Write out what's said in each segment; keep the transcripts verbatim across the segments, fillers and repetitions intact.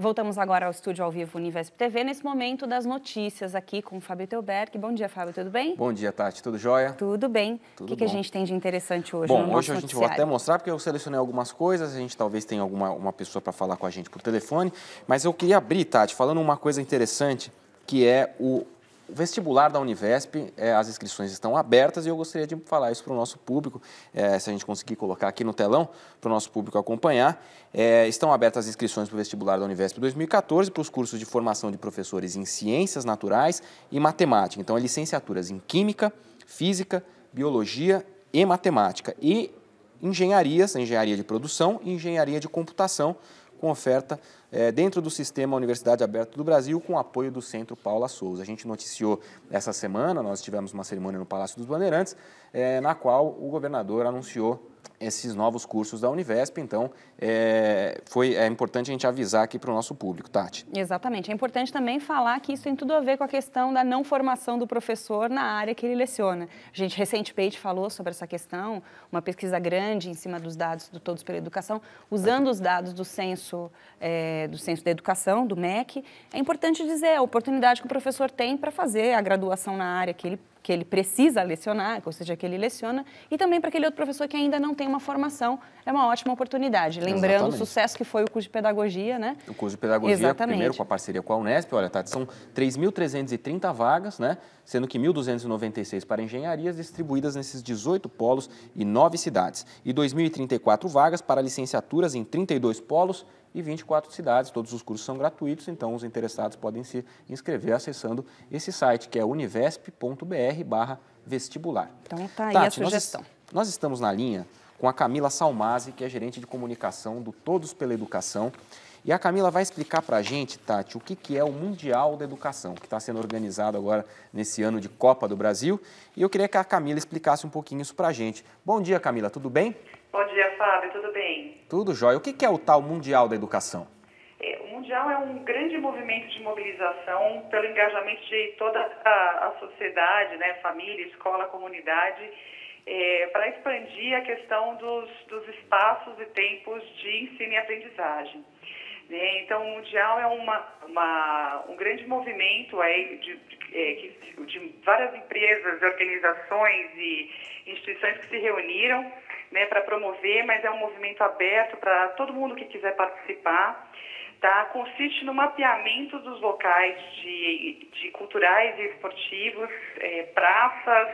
Voltamos agora ao estúdio ao vivo Universo T V, nesse momento das notícias aqui com o Fábio Eitelberg. Bom dia, Fábio, tudo bem? Bom dia, Tati, tudo jóia? Tudo bem. O que, que a gente tem de interessante hoje no nosso noticiário? Bom, hoje a gente vai até mostrar, porque eu selecionei algumas coisas, a gente talvez tenha alguma uma pessoa para falar com a gente por telefone, mas eu queria abrir, Tati, falando uma coisa interessante, que é o... O vestibular da Univesp, eh, as inscrições estão abertas e eu gostaria de falar isso para o nosso público, eh, se a gente conseguir colocar aqui no telão, para o nosso público acompanhar. Eh, estão abertas as inscrições para o vestibular da Univesp dois mil e quatorze para os cursos de formação de professores em ciências naturais e matemática. Então, é licenciaturas em química, física, biologia e matemática. E engenharias, engenharia de produção e engenharia de computação, com oferta é, dentro do sistema Universidade Aberta do Brasil, com apoio do Centro Paula Souza. A gente noticiou essa semana, nós tivemos uma cerimônia no Palácio dos Bandeirantes, é, na qual o governador anunciou esses novos cursos da Univesp. Então, é, foi, é importante a gente avisar aqui para o nosso público, Tati. Exatamente. É importante também falar que isso tem tudo a ver com a questão da não formação do professor na área que ele leciona. A gente recentemente falou sobre essa questão, uma pesquisa grande em cima dos dados do Todos pela Educação, usando os dados do censo, é, do censo da educação, do M E C. É importante dizer a oportunidade que o professor tem para fazer a graduação na área que ele que ele precisa lecionar, ou seja, que ele leciona, e também para aquele outro professor que ainda não tem uma formação, é uma ótima oportunidade. Lembrando Exatamente. o sucesso que foi o curso de pedagogia, né? O curso de pedagogia, Exatamente. primeiro com a parceria com a Unesp, olha, Tati, são três mil trezentas e trinta vagas, né? Sendo que mil duzentas e noventa e seis para engenharias, distribuídas nesses dezoito polos e nove cidades. E dois mil e trinta e quatro vagas para licenciaturas em trinta e dois polos e vinte e quatro cidades. Todos os cursos são gratuitos, então os interessados podem se inscrever acessando esse site, que é univesp ponto br barra vestibular. Então tá aí, Tati, a sugestão. Nós, nós estamos na linha com a Camila Salmazzi, que é gerente de comunicação do Todos pela Educação. E a Camila vai explicar para a gente, Tati, o que, que é o Mundial da Educação, que está sendo organizado agora nesse ano de Copa do Brasil. E eu queria que a Camila explicasse um pouquinho isso para a gente. Bom dia, Camila, tudo bem? Bom dia, Fábio, tudo bem? Tudo jóia. O que, que é o tal Mundial da Educação? É, o Mundial é um grande movimento de mobilização pelo engajamento de toda a, a sociedade, né, família, escola, comunidade, É, para expandir a questão dos, dos espaços e tempos de ensino e aprendizagem. Né? Então, o Mundial é uma, uma, um grande movimento aí de, de, de várias empresas, organizações e instituições que se reuniram, né, para promover, mas é um movimento aberto para todo mundo que quiser participar. Tá? Consiste no mapeamento dos locais de, de culturais e esportivos, é, praças,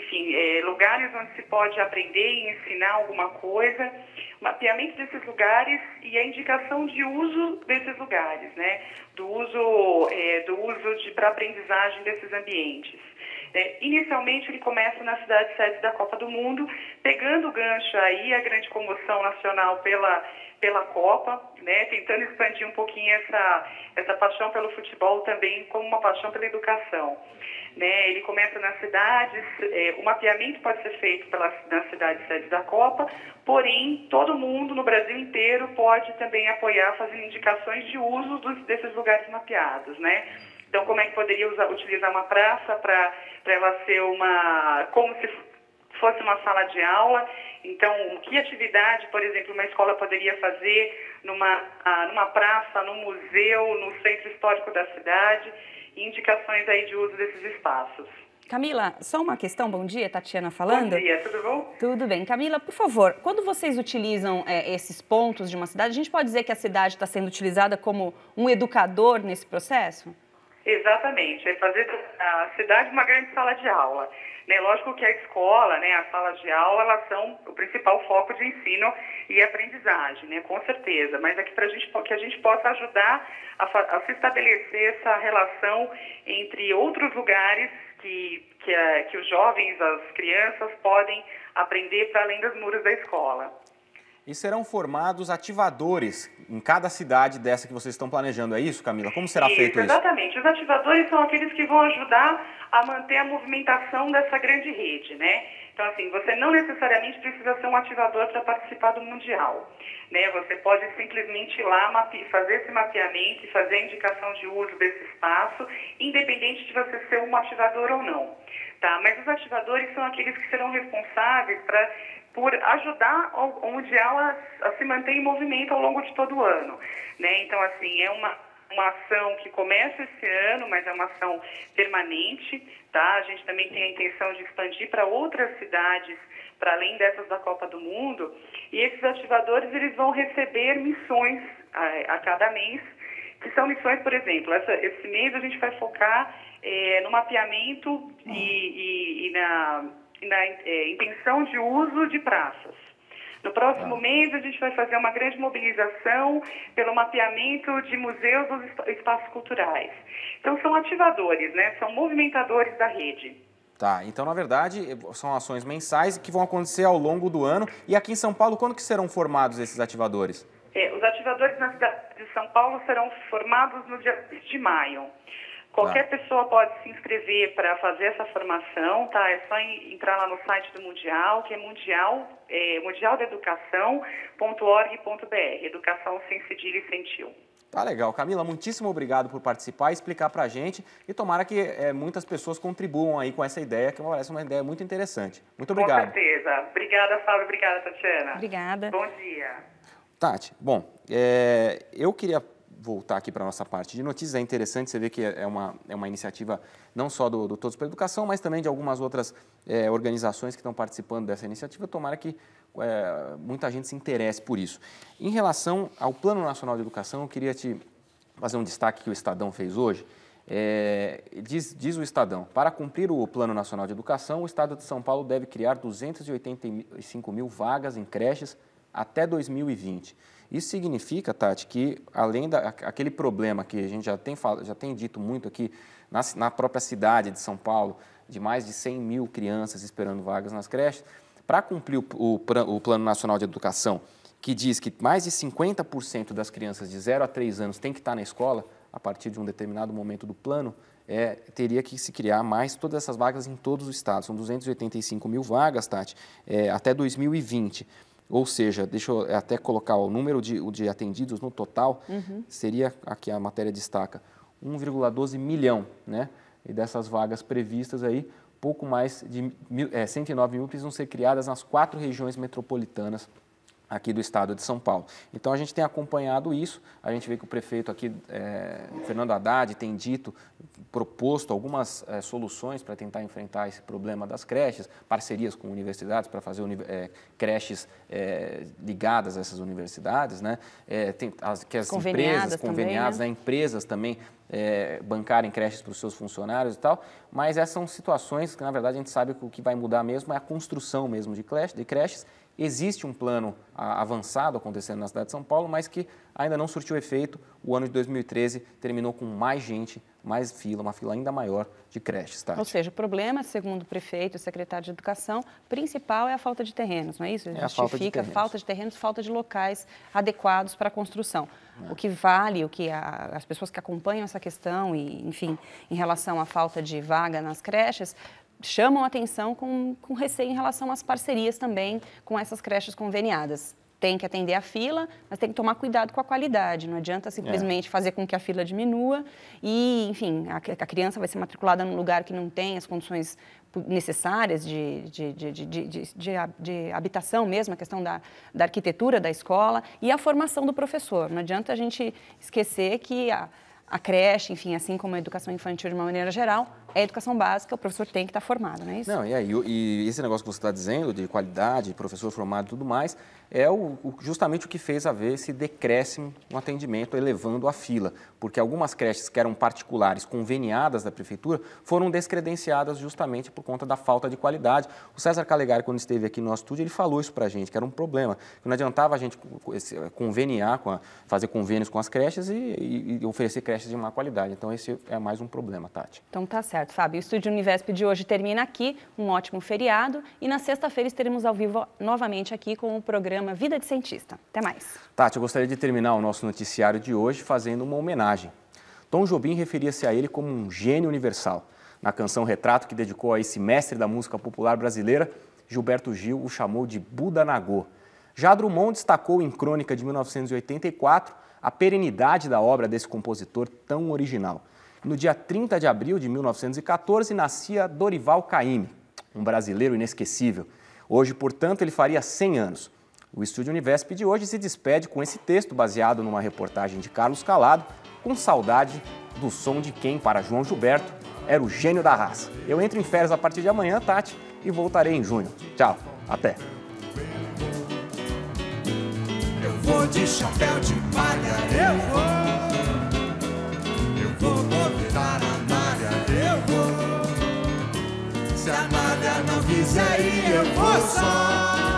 enfim, é, lugares onde se pode aprender e ensinar alguma coisa, mapeamento desses lugares e a indicação de uso desses lugares, né? Do uso, é, do uso de, para aprendizagem desses ambientes. É, inicialmente, ele começa na cidade sede da Copa do Mundo, pegando o gancho aí, a grande comoção nacional pela, pela Copa, né? Tentando expandir um pouquinho essa, essa paixão pelo futebol também como uma paixão pela educação. Né, ele começa nas cidades, é, o mapeamento pode ser feito pela, na cidade sede da Copa, porém, todo mundo no Brasil inteiro pode também apoiar, fazendo indicações de uso dos, desses lugares mapeados, né? Então, como é que poderia usar, utilizar uma praça para para ela ser uma... como se fosse uma sala de aula? Então, que atividade, por exemplo, uma escola poderia fazer numa, ah, numa praça, num museu, no centro histórico da cidade? Indicações aí de uso desses espaços. Camila, só uma questão. Bom dia, Tatiana falando. Bom dia, tudo bom? Tudo bem. Camila, por favor, quando vocês utilizam é, esses pontos de uma cidade, a gente pode dizer que a cidade está sendo utilizada como um educador nesse processo? Exatamente. É fazer a cidade uma grande sala de aula. Né? Lógico que a escola, né, as salas de aula, elas são o principal foco de ensino e aprendizagem, né, com certeza. Mas é que, pra gente, que a gente possa ajudar a, a se estabelecer essa relação entre outros lugares que, que, a, que os jovens, as crianças, podem aprender para além dos muros da escola. E serão formados ativadores em cada cidade dessa que vocês estão planejando, é isso, Camila? Como será isso, feito exatamente. isso? Exatamente. Os ativadores são aqueles que vão ajudar a manter a movimentação dessa grande rede, né? Então, assim, você não necessariamente precisa ser um ativador para participar do Mundial, né? Você pode simplesmente ir lá fazer esse mapeamento e fazer a indicação de uso desse espaço, independente de você ser um ativador ou não, tá? Mas os ativadores são aqueles que serão responsáveis para por ajudar onde ela se mantém em movimento ao longo de todo o ano, né? Então, assim, é uma, uma ação que começa esse ano, mas é uma ação permanente, tá? A gente também tem a intenção de expandir para outras cidades, para além dessas da Copa do Mundo, e esses ativadores, eles vão receber missões a, a cada mês, que são missões, por exemplo, essa, esse mês a gente vai focar é, no mapeamento e, e, e na... na é, intenção de uso de praças. No próximo ah. mês, a gente vai fazer uma grande mobilização pelo mapeamento de museus dos espaços culturais. Então, são ativadores, né? São movimentadores da rede. Tá, então, na verdade, são ações mensais que vão acontecer ao longo do ano. E aqui em São Paulo, quando que serão formados esses ativadores? É, os ativadores na cidade de São Paulo serão formados no dia dez de maio. Qualquer tá. pessoa pode se inscrever para fazer essa formação, tá? É só entrar lá no site do Mundial, que é mundial, é, mundial da educação ponto org ponto br, educação sem cedilha e sem tio. Tá legal. Camila, muitíssimo obrigado por participar, explicar para a gente e tomara que é, muitas pessoas contribuam aí com essa ideia, que parece uma ideia muito interessante. Muito obrigado. Com certeza. Obrigada, Fábio. Obrigada, Tatiana. Obrigada. Bom dia. Tati, bom, é, eu queria... voltar aqui para a nossa parte de notícias. É interessante você ver que é uma, é uma iniciativa não só do, do Todos pela Educação, mas também de algumas outras é, organizações que estão participando dessa iniciativa. Tomara que é, muita gente se interesse por isso. Em relação ao Plano Nacional de Educação, eu queria te fazer um destaque que o Estadão fez hoje. É, diz, diz o Estadão, para cumprir o Plano Nacional de Educação, o Estado de São Paulo deve criar duzentas e oitenta e cinco mil vagas em creches até dois mil e vinte. Isso significa, Tati, que além daquele da, problema que a gente já tem, já tem dito muito aqui na, na própria cidade de São Paulo, de mais de cem mil crianças esperando vagas nas creches, para cumprir o, o, o Plano Nacional de Educação, que diz que mais de cinquenta por cento das crianças de zero a três anos tem que estar na escola a partir de um determinado momento do plano, é, teria que se criar mais todas essas vagas em todos os estados. São duzentas e oitenta e cinco mil vagas, Tati, é, até dois mil e vinte. Ou seja, deixa eu até colocar o número de, de atendidos no total, uhum. seria, aqui a matéria destaca, um vírgula doze milhão, né? E dessas vagas previstas aí, pouco mais de mil, é, cento e nove mil precisam ser criadas nas quatro regiões metropolitanas aqui do estado de São Paulo. Então, a gente tem acompanhado isso, a gente vê que o prefeito aqui, é, Fernando Haddad, tem dito, proposto algumas é, soluções para tentar enfrentar esse problema das creches, parcerias com universidades para fazer é, creches é, ligadas a essas universidades, né? É, tem, as, que as empresas, conveniadas, né? Né? Empresas também é, bancarem creches para os seus funcionários e tal, mas essas são situações que, na verdade, a gente sabe que o que vai mudar mesmo é a construção mesmo de, creche, de creches. Existe um plano avançado acontecendo na cidade de São Paulo, mas que ainda não surtiu efeito. O ano de dois mil e treze terminou com mais gente, mais fila, uma fila ainda maior de creches. Tati. Ou seja, o problema, segundo o prefeito e o secretário de Educação, principal é a falta de terrenos, não é isso? Ele é justifica a falta de, falta de terrenos, falta de locais adequados para a construção. É. O que vale, o que a, as pessoas que acompanham essa questão, e, enfim, em relação à falta de vaga nas creches, chamam atenção com, com receio em relação às parcerias também com essas creches conveniadas. Tem que atender a fila, mas tem que tomar cuidado com a qualidade. Não adianta simplesmente é. fazer com que a fila diminua e, enfim, a, a criança vai ser matriculada num lugar que não tem as condições necessárias de, de, de, de, de, de, de, de habitação mesmo, a questão da, da arquitetura da escola e a formação do professor. Não adianta a gente esquecer que a... A creche, enfim, assim como a educação infantil de uma maneira geral, é a educação básica, o professor tem que estar formado, não é isso? Não, e aí, e esse negócio que você está dizendo de qualidade, professor formado e tudo mais, é o, o, justamente o que fez haver esse decréscimo no atendimento, elevando a fila, porque algumas creches que eram particulares, conveniadas da prefeitura, foram descredenciadas justamente por conta da falta de qualidade. O César Callegari, quando esteve aqui no nosso estúdio, ele falou isso para a gente, que era um problema, que não adiantava a gente conveniar, com a, fazer convênios com as creches e, e, e oferecer creches de má qualidade. Então, esse é mais um problema, Tati. Então, tá certo, Fábio. O Estúdio Univesp de hoje termina aqui. Um ótimo feriado. E na sexta-feira estaremos ao vivo novamente aqui com o programa Vida de Cientista. Até mais. Tati, eu gostaria de terminar o nosso noticiário de hoje fazendo uma homenagem. Tom Jobim referia-se a ele como um gênio universal. Na canção Retrato, que dedicou a esse mestre da música popular brasileira, Gilberto Gil o chamou de Buda Nagô. Já Drummond destacou em Crônica de mil novecentos e oitenta e quatro a perenidade da obra desse compositor tão original. No dia trinta de abril de mil novecentos e quatorze, nascia Dorival Caymmi, um brasileiro inesquecível. Hoje, portanto, ele faria cem anos. O Estúdio Univesp de hoje se despede com esse texto baseado numa reportagem de Carlos Calado, com saudade do som de quem, para João Gilberto, era o gênio da raça. Eu entro em férias a partir de amanhã, Tati, e voltarei em junho. Tchau, até! Eu vou de chapéu de palha, eu vou. Eu vou botar a malha, eu vou. Se a malha não quiser ir, eu vou só.